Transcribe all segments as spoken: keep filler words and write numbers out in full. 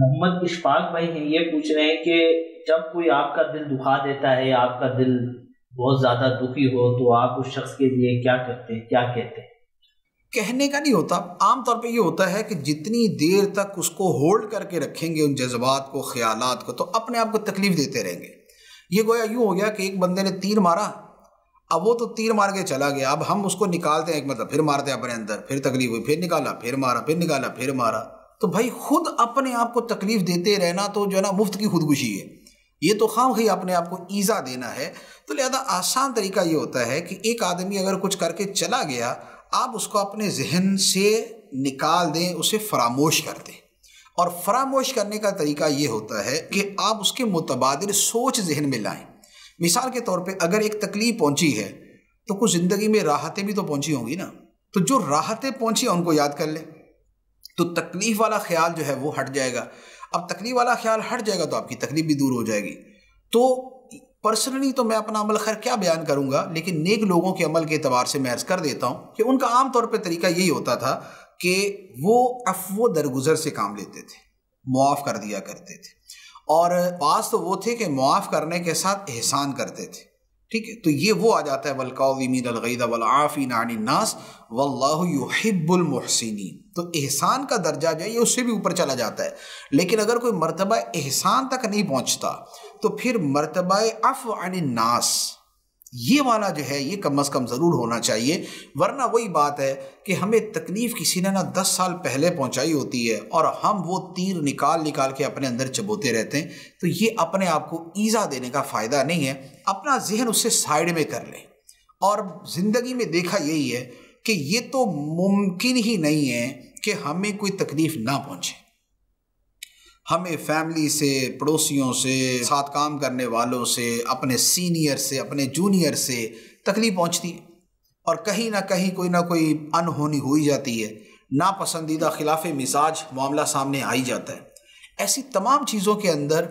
मोहम्मद इशफ़ाक़ भाई हैं, ये पूछ रहे हैं कि जब कोई आपका दिल दुखा देता है, आपका दिल बहुत ज़्यादा दुखी हो, तो आप उस शख्स के लिए क्या करते हैं, क्या कहते हैं? कहने का नहीं होता, आमतौर पे ये होता है कि जितनी देर तक उसको होल्ड करके रखेंगे उन जज्बात को, ख्यालात को, तो अपने आप को तकलीफ़ देते रहेंगे। ये गोया यूँ हो गया कि एक बंदे ने तीर मारा, अब वो तो तीर मार के चला गया, अब हम उसको निकालते हैं, एक मतलब फिर मारते हैं अपने अंदर, फिर तकलीफ हुई, फिर निकाला, फिर मारा, फिर निकाला, फिर मारा। तो भाई खुद अपने आप को तकलीफ़ देते रहना तो जो है ना मुफ्त की खुदकुशी है, ये तो खाम ही अपने आप को ईज़ा देना है। तो लिहाजा आसान तरीका ये होता है कि एक आदमी अगर कुछ करके चला गया, आप उसको अपने जहन से निकाल दें, उसे फरामोश कर दें। और फरामोश करने का तरीका ये होता है कि आप उसके मुतबादिल सोच जहन में लाएं। मिसाल के तौर पे अगर एक तकलीफ़ पहुंची है तो कुछ ज़िंदगी में राहतें भी तो पहुंची होंगी ना, तो जो राहतें पहुंची हैं उनको याद कर लें, तो तकलीफ़ वाला ख्याल जो है वो हट जाएगा। अब तकलीफ़ वाला ख्याल हट जाएगा तो आपकी तकलीफ़ भी दूर हो जाएगी। तो पर्सनली तो मैं अपना अमल खैर क्या बयान करूँगा, लेकिन नेक लोगों के अमल के एतबार से मैं अर्ज़ कर देता हूँ कि उनका आम तौर पे तरीका यही होता था कि वो अफ़्व दरगुजर से काम लेते थे, मुआफ़ कर दिया करते थे। और बास तो वो थे कि मुआफ़ करने के साथ एहसान करते थे। ठीक है, तो ये वो आ जाता है वलकाज़िमीन अल-गैज़ वलआफ़ीन अनिन्नास वल्लाहु युहिब्बुल मुहसिनीन। तो एहसान का दर्जा जो है ये उससे भी ऊपर चला जाता है। लेकिन अगर कोई मरतबा एहसान तक नहीं पहुँचता तो फिर मरतबा अफ़्व अनिन्नास ये वाला जो है ये कम अज़ कम ज़रूर होना चाहिए। वरना वही बात है कि हमें तकलीफ़ किसी ने ना दस साल पहले पहुंचाई होती है और हम वो तीर निकाल निकाल के अपने अंदर चबोते रहते हैं। तो ये अपने आप को ईज़ा देने का फ़ायदा नहीं है, अपना जहन उससे साइड में कर लें। और ज़िंदगी में देखा यही है कि ये तो मुमकिन ही नहीं है कि हमें कोई तकलीफ़ ना पहुँचे। हमें फैमिली से, पड़ोसियों से, साथ काम करने वालों से, अपने सीनियर से, अपने जूनियर से तकलीफ़ पहुंचती है और कहीं ना कहीं कोई ना कोई अनहोनी हो ही जाती है, नापसंदीदा, खिलाफ़े मिजाज मामला सामने आ ही जाता है। ऐसी तमाम चीज़ों के अंदर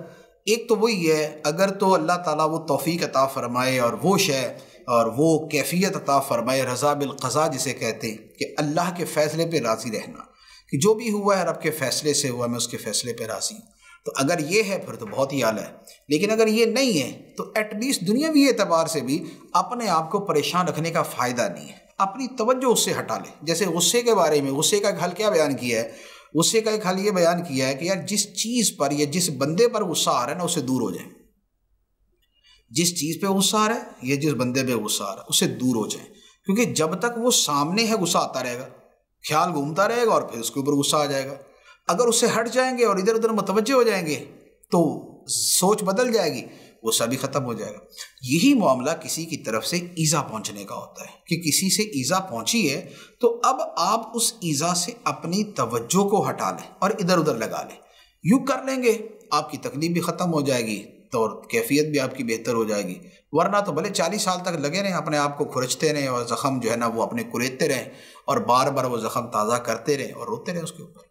एक तो वही है, अगर तो अल्लाह ताला वो तौफीक अता फ़रमाए और वो शय और वो कैफियत अता फ़रमाए, रज़ा बिल क़ज़ा जिसे कहते हैं, कि अल्लाह के फ़ैसले पर राज़ी रहना, कि जो भी हुआ है रब के फ़ैसले से हुआ, मैं उसके फ़ैसले पे राज़ी हूँ। तो अगर ये है फिर तो बहुत ही आला है। लेकिन अगर ये नहीं है तो एटलीस्ट दुनियावी एतबार से भी अपने आप को परेशान रखने का फ़ायदा नहीं है, अपनी तवज्जो उससे हटा लें। जैसे गुस्से के बारे में, गुस्से का एक हल क्या बयान किया है, गुस्से का एक हल ये बयान किया है कि यार जिस चीज़ पर या जिस बंदे पर गुस्सा आ रहा है ना उससे दूर हो जाए। जिस चीज़ पर गुस्सा आ रहा है या जिस बंदे पर गुस्सा आ रहा है उससे दूर हो जाए, क्योंकि जब तक वो सामने है गुस्सा आता रहेगा, ख्याल घूमता रहेगा और फिर उसके ऊपर गुस्सा आ जाएगा। अगर उससे हट जाएंगे और इधर उधर मुतवज्जे हो जाएंगे तो सोच बदल जाएगी, गुस्सा भी ख़त्म हो जाएगा। यही मामला किसी की तरफ से ईज़ा पहुंचने का होता है कि किसी से ईज़ा पहुंची है तो अब आप उस ईज़ा से अपनी तवज्जो को हटा लें और इधर उधर लगा लें। यूँ कर लेंगे आपकी तकलीफ़ भी ख़त्म हो जाएगी तो और कैफियत भी आपकी बेहतर हो जाएगी। वरना तो भले चालीस साल तक लगे रहें, अपने आप को खुरचते रहें और ज़ख़म जो है ना वो अपने कुरेदते रहें और बार बार वो ज़ख़म ताज़ा करते रहें और रोते रहें उसके ऊपर।